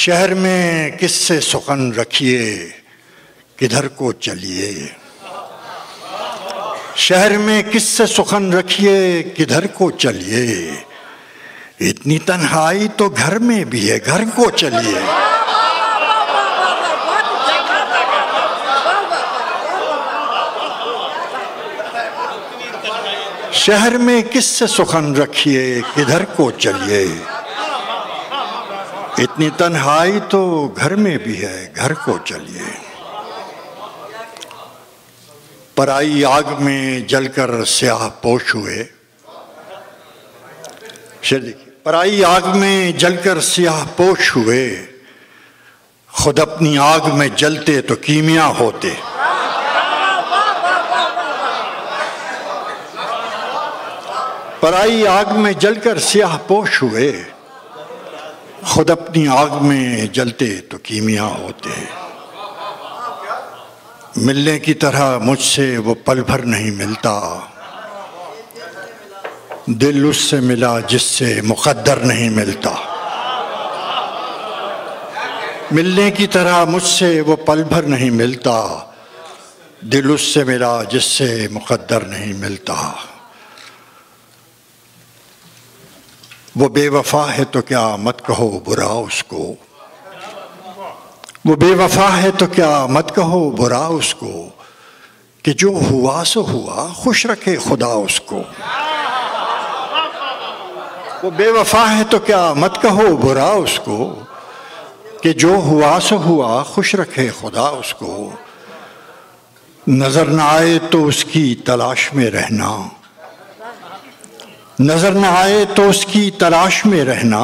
शहर में किससे सुखन रखिए किधर को चलिए, शहर में किससे सुखन रखिए किधर को चलिए, इतनी तन्हाई तो घर में भी है घर को चलिए। शहर में किससे सुखन रखिए किधर को चलिए, इतनी तन्हाई तो घर में भी है घर को चलिए। पराई आग में जलकर स्याह पोश हुए, चलिए। पराई आग में जलकर स्याह पोश हुए, खुद अपनी आग में जलते तो कीमिया होते। पराई आग में जलकर स्याह पोश हुए, खुद अपनी आग में जलते तो कीमिया होते। मिलने की तरह मुझसे वो पल भर नहीं मिलता, दिल उससे मिला जिससे मुकद्दर नहीं मिलता। मिलने की तरह मुझसे वो पल भर नहीं मिलता, दिल उससे मिला जिससे मुकद्दर नहीं मिलता। वो बेवफा है तो क्या मत कहो बुरा उसको, वो बेवफा है तो क्या मत कहो बुरा उसको, कि जो हुआ सो हुआ खुश रखे खुदा उसको। वो बेवफा है तो क्या मत कहो बुरा उसको, कि जो हुआ सो हुआ खुश रखे खुदा उसको। नज़र ना आए तो उसकी तलाश में रहना, नज़र न आए तो उसकी तलाश में रहना,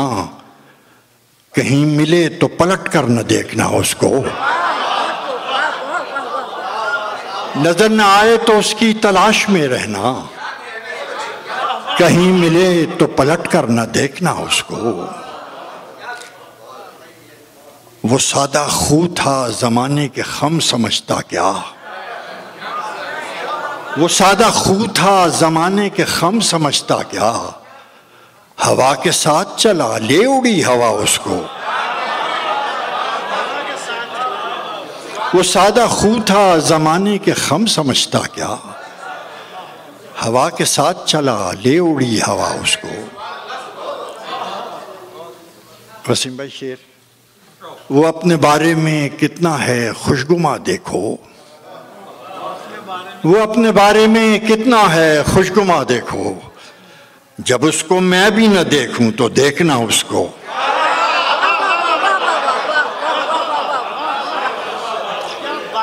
कहीं मिले तो पलट कर न देखना उसको। नज़र न आए तो उसकी तलाश में रहना, कहीं मिले तो पलट कर न देखना उसको। वो सादा खू था ज़माने के खम समझता क्या, वो सादा खू था ज़माने के खम समझता क्या, हवा के साथ चला ले उड़ी हवा उसको। वो सादा खू था ज़माने के खम समझता क्या, हवा के साथ चला ले उड़ी हवा उसको। वसीम भाई शेर, वो अपने बारे में कितना है खुशगुमा देखो, वो अपने बारे में कितना है खुशगुमा देखो, जब उसको मैं भी न देखूं तो देखना उसको।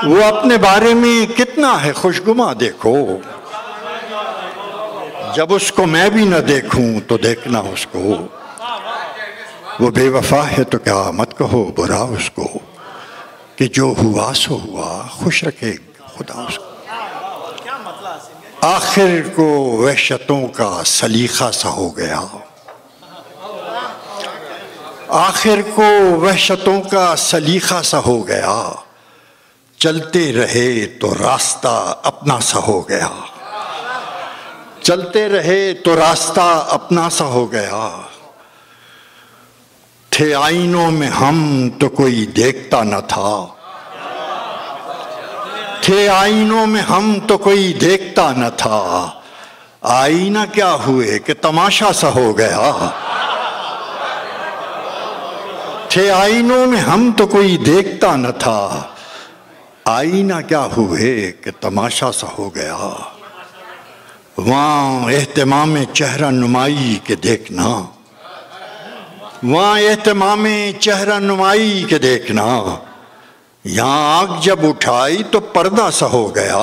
वो अपने बारे में कितना है खुशगुमा देखो, जब उसको मैं भी न देखूं तो देखना उसको। वो बेवफा है तो क्या मत कहो बुरा उसको, कि जो हुआ सो हुआ खुश रखे खुदा उसको। आखिर को वहशतों का सलीखा सा हो गया, आखिर को वहशतों का सलीखा सा हो गया, चलते रहे तो रास्ता अपना सा हो गया, चलते रहे तो रास्ता अपना सा हो गया। थे आईनों में हम तो कोई देखता न था, थे आईनों में हम तो कोई देखता न था, आईना क्या हुए कि तमाशा सा हो गया। थे आईनों में हम तो कोई देखता न था, आईना क्या हुए कि तमाशा सा हो गया। वहाँ एहतमाम चेहरा नुमाई के देखना, वहाँ एहतमाम चेहरा नुमाई के देखना, यहाँ आँख जब उठाई तो पर्दा सा हो गया,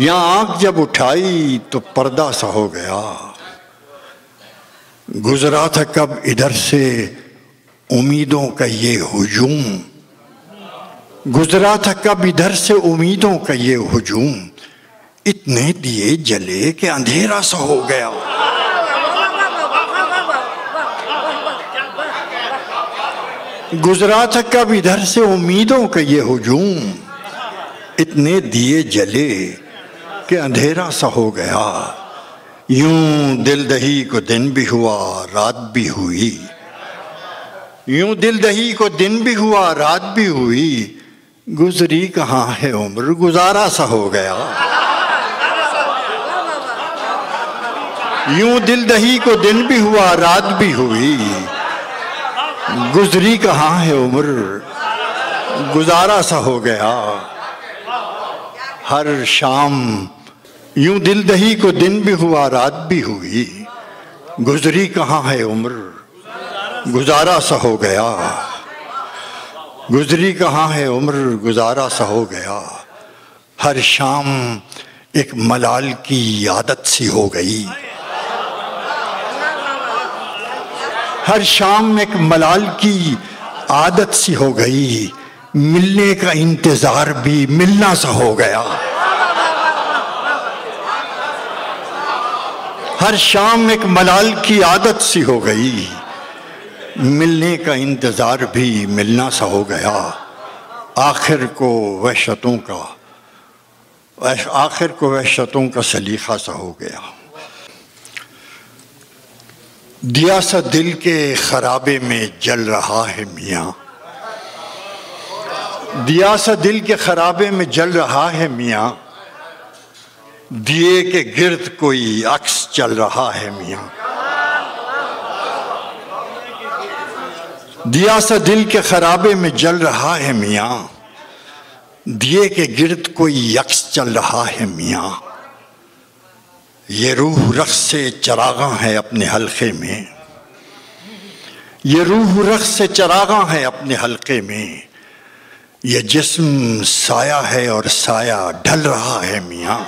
यहाँ आँख जब उठाई तो पर्दा सा हो गया। गुजरा था कब इधर से उम्मीदों का ये हुजूम, गुजरा था कब इधर से उम्मीदों का ये हुजूम, इतने दिए जले कि अंधेरा सा हो गया। गुजरा था कब इधर से उम्मीदों का ये हुजूम, इतने दिए जले कि अंधेरा सा हो गया। यूं दिल दही को दिन भी हुआ रात भी हुई, यूं दिल दही को दिन भी हुआ रात भी हुई, गुजरी कहाँ है उम्र, गुजारा सा हो गया। यूं दिल दही को दिन भी हुआ रात भी हुई, गुजरी कहाँ है उम्र, गुजारा सा हो गया। हर शाम यूं दिल दही को दिन भी हुआ रात भी हुई, गुजरी कहाँ है उम्र, गुजारा सा हो गया। गुजरी कहाँ है उम्र, गुजारा सा हो गया। हर शाम एक मलाल की आदत सी हो गई, हर शाम एक मलाल की आदत सी हो गई, मिलने का इंतजार भी मिलना सा हो गया। हर शाम एक मलाल की आदत सी हो गई, मिलने का इंतजार भी मिलना सा हो गया। आखिर को वहशतों का सलीखा सा हो गया। दिया सा दिल के खराबे में जल रहा है मियाँ, दिया सा दिल के खराबे में जल रहा है मियाँ, दिए के गिर्द कोई अक्स चल रहा है मियाँ। दिया सा दिल के खराबे में जल रहा है मियाँ, दिए के गिर्द कोई अक्स चल रहा है मियाँ। ये रूह रख से चरागा है अपने हलके में, ये रूह रख से चरागा है अपने हलके में, ये जिस्म साया है और साया ढल रहा है मियाँ।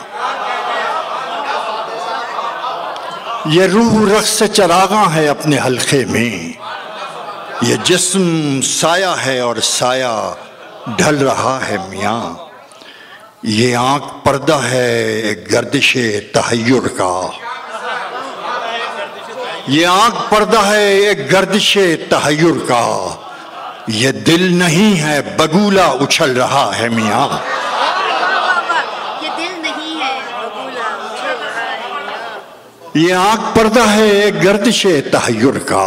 ये रूह रख से चरागा है अपने हलके में, ये जिस्म साया है और साया ढल रहा है मियाँ। ये आँख पर्दा है गर्दिश तहय्युर का, ये आँख पर्दा है एक गर्दिश तहय्युर का, ये दिल नहीं है बगुला उछल रहा है मियाँ। ये आँख पर्दा है एक गर्दिश तहय्युर का,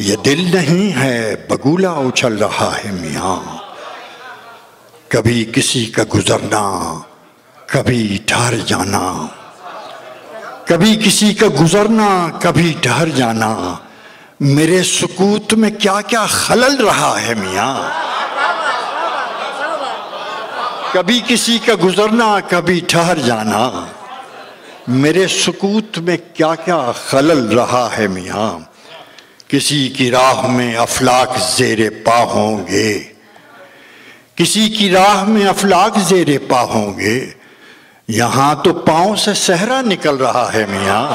ये दिल नहीं है बगुला उछल रहा है मियाँ। कभी किसी का गुजरना कभी ठहर जाना, कभी किसी का गुजरना कभी ठहर जाना, मेरे सुकूत में क्या क्या खलल रहा है मियाँ। कभी किसी का गुजरना कभी ठहर जाना, मेरे सुकूत में क्या क्या खलल रहा है मियाँ। किसी की राह में अफलाक जेरे पा होंगे, किसी की राह में अफलाक जेरे पा होंगे, यहाँ तो पाँव से सहरा निकल रहा है मियाँ।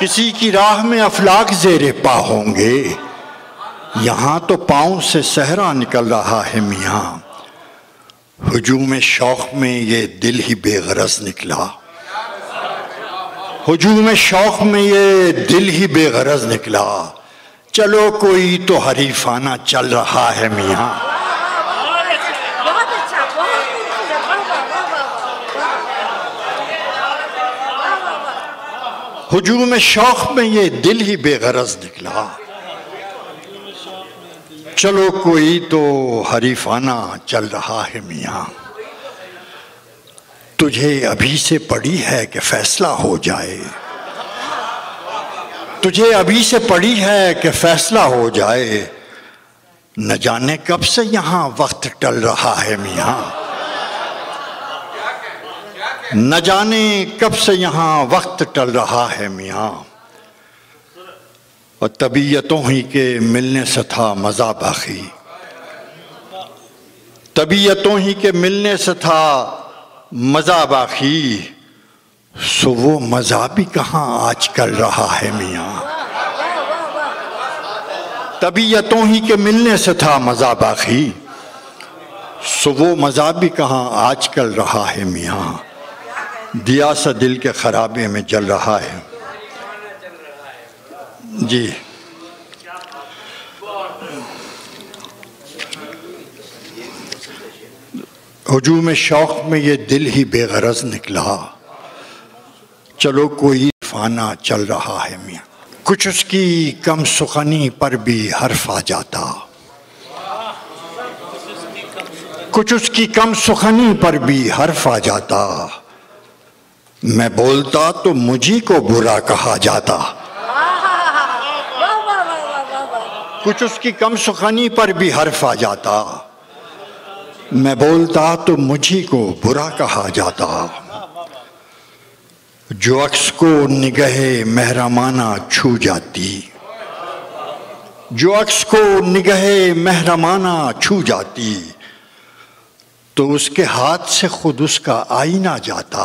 किसी की राह में अफलाक जेरे पा होंगे, यहाँ तो पाँव से सहरा निकल रहा है मियाँ। हुजूम शौक़ में ये दिल ही बेगरज निकला, हुजूम शौक़ में ये दिल ही बेगरज निकला, चलो कोई तो हरीफाना चल रहा है मियाँ। हुजूम शौक़ में ये दिल ही बेगरज निकला, चलो कोई तो हरीफाना चल रहा है मियाँ। तुझे अभी से पड़ी है कि फैसला हो जाए, तुझे अभी से पड़ी है कि फैसला हो जाए, न जाने कब से यहाँ वक्त टल रहा है मियाँ। न जाने कब से यहाँ वक्त टल रहा है मियाँ। और तबीयतों ही के मिलने से था मज़ा बाकी, तबीयतों ही के मिलने से था मज़ा बाकी, सो वो मज़ा भी कहाँ आज कर रहा है मियाँ। तबीयतों ही के मिलने से था मज़ा बाकी, सो वो मज़ा भी कहाँ आज कर रहा है मियाँ। दिया सा दिल के खराबे में जल रहा है जी। हुजूम शौक़ में ये दिल ही बेगरज निकला, चलो कोई फाना चल रहा है मियाँ। कुछ उसकी कम सुखनी पर भी हर्फ आ जाता, कुछ उसकी कम सुखनी पर भी हर्फ आ जाता। मैं बोलता तो मुझी को बुरा कहा जाता। कुछ उसकी कम सुखनी पर भी हर्फ आ जाता, मैं बोलता तो मुझी को बुरा कहा जाता। जो अक्स को निगहे महरमाना छू जाती, जो अक्स को निगहे महरमाना छू जाती, तो उसके हाथ से खुद उसका आईना जाता,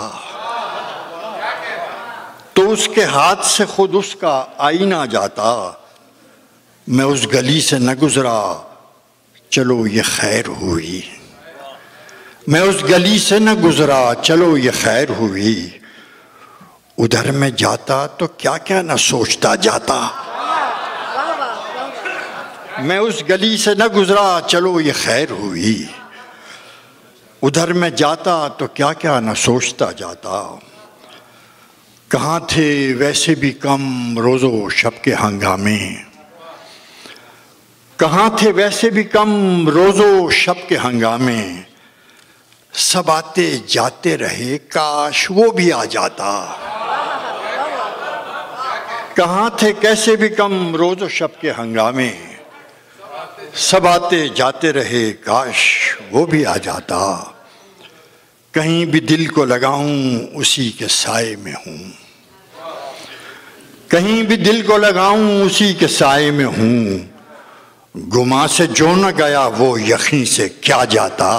तो उसके हाथ से खुद उसका आईना जाता। मैं उस गली से न गुजरा, चलो ये खैर हुई। मैं उस गली से न गुजरा, चलो ये खैर हुई। उधर में जाता तो क्या क्या ना सोचता जाता। मैं उस गली से न गुजरा, चलो ये खैर हुई। उधर में जाता तो क्या क्या ना सोचता जाता। कहाँ थे वैसे भी कम रोज़ो शब के हंगामे, कहाँ थे वैसे भी कम रोज़ो शब के हंगामे। सब आते जाते रहे, काश वो भी आ जाता। कहाँ थे कैसे भी कम रोज़ शब के हंगामे, सब आते जाते रहे, काश वो भी आ जाता। कहीं भी दिल को लगाऊं उसी के साए में हूँ, कहीं भी दिल को लगाऊं उसी के साए में हूँ। गुमा से जो न गया वो यकीन से क्या जाता।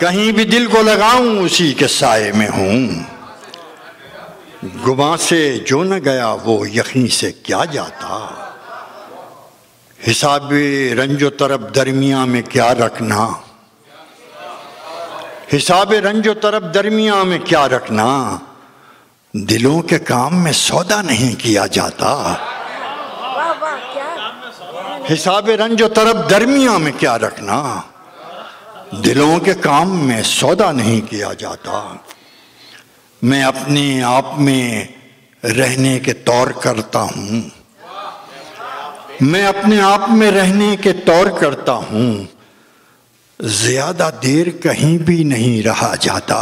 कहीं भी दिल को लगाऊं उसी के साए में हूँ। गुमा से जो न गया वो यकीन से क्या जाता। हिसाब रंजो तरफ दरमिया में क्या रखना, हिसाब रंजो तरफ दरमिया में क्या रखना। दिलों के काम में सौदा नहीं किया जाता। हिसाब रंजो तरफ दरमिया में क्या रखना, दिलों के काम में सौदा नहीं किया जाता। मैं अपने आप में रहने के तौर करता हूँ, मैं अपने आप में रहने के तौर करता हूँ। ज़्यादा देर कहीं भी नहीं रहा जाता।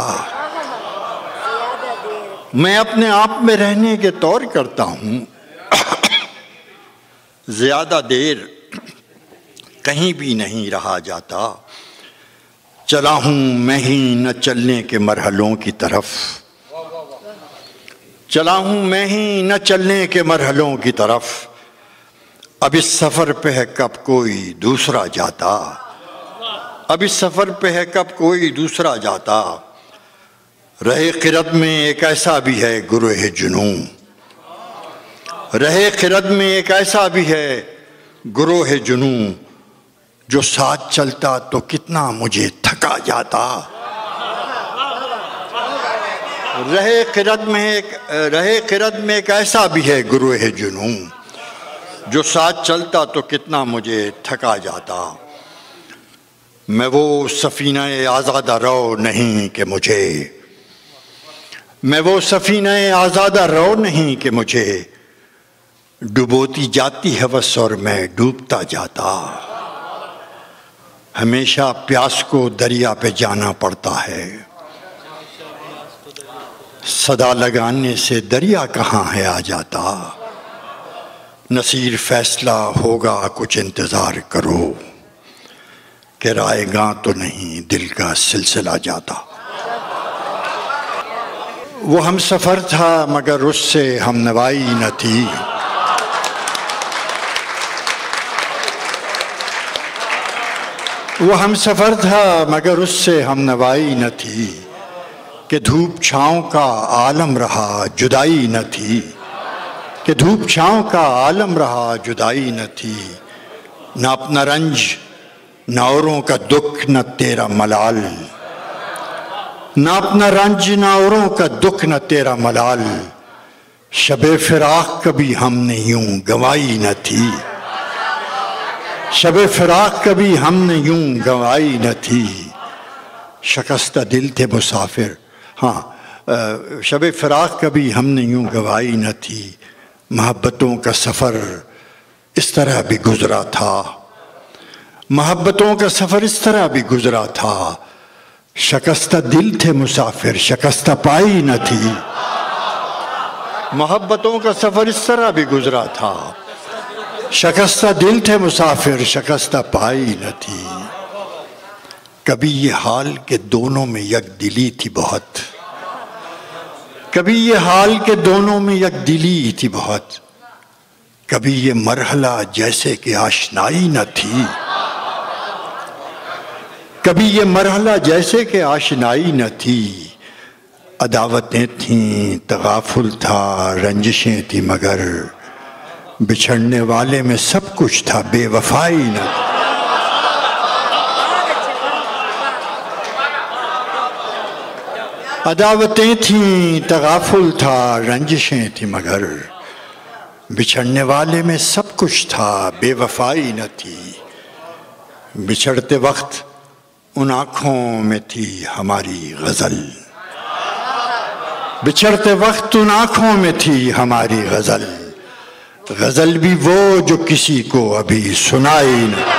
मैं अपने आप में रहने के तौर करता हूँ। ज़्यादा देर कहीं भी नहीं रहा जाता। चला हूँ मैं ही न चलने के मरहलों की तरफ, चला हूँ मैं ही न चलने के मरहलों की तरफ। अब इस सफ़र पे है कब कोई दूसरा जाता, अब इस सफ़र पे है कब कोई दूसरा जाता। रहे क़िरत में एक ऐसा भी है गुरूह जुनू, रहे क़िरत में एक ऐसा भी है गुरूह जुनू। जो साथ चलता तो कितना मुझे थका जाता। रहे क़िरत में एक ऐसा भी है गुरूह जुनूं। जो साथ चलता तो कितना मुझे थका जाता। मैं वो सफ़ीना-ए आज़ादा रो नहीं कि मुझे, मैं वो सफ़ीना-ए आज़ादा रो नहीं कि मुझे। डुबोती जाती हवस और मैं डूबता जाता। हमेशा प्यास को दरिया पे जाना पड़ता है, सदा लगाने से दरिया कहाँ है आ जाता। नसीर फैसला होगा कुछ इंतज़ार करो, कि रायगां तो नहीं दिल का सिलसिला जाता। वो हम सफ़र था मगर उससे हम नवाई न थी। वो हम सफ़र था मगर उससे हम नवाई न थी। कि धूप छाँव का आलम रहा जुदाई न थी, कि धूप छाँव का आलम रहा जुदाई न थी। ना अपना रंज ना औरों का दुख न तेरा मलाल, ना अपना रंज ना औरों का दुख न तेरा मलाल। शबे फिराक कभी हमने यूं गंवाई न थी, शबे फिराक कभी हमने यूं गंवाई न थी। शिकस्त दिल थे मुसाफिर, हाँ शब फ़राक़ कभी हमने यूं गवाही न थी, महब्बतों का सफ़र इस तरह भी गुज़रा था, महब्बतों का सफ़र इस तरह भी गुज़रा था, शकस्ता दिल थे मुसाफिर शकस्ता पाई न थी। महब्बतों का सफ़र इस तरह भी गुज़रा था, शकस्ता दिल थे मुसाफिर शकस्ता पाई न थी। कभी ये हाल के दोनों में यकदिली थी बहुत, कभी ये हाल के दोनों में यकदिली थी बहुत, कभी ये मरहला जैसे कि आशनाई न थी, कभी ये मरहला जैसे कि आशनाई न थी। अदावतें थीं, तगाफुल था, रंजिशें थी, मगर बिछड़ने वाले में सब कुछ था, बेवफाई न थी। अदावतें थीं, तगाफुल था, रंजिशें थी, मगर बिछड़ने वाले में सब कुछ था, बेवफाई न थी। बिछड़ते वक्त उन आँखों में थी हमारी ग़ज़ल, बिछड़ते वक्त उन आँखों में थी हमारी ग़ज़ल, ग़ज़ल भी वो जो किसी को अभी सुनाई न।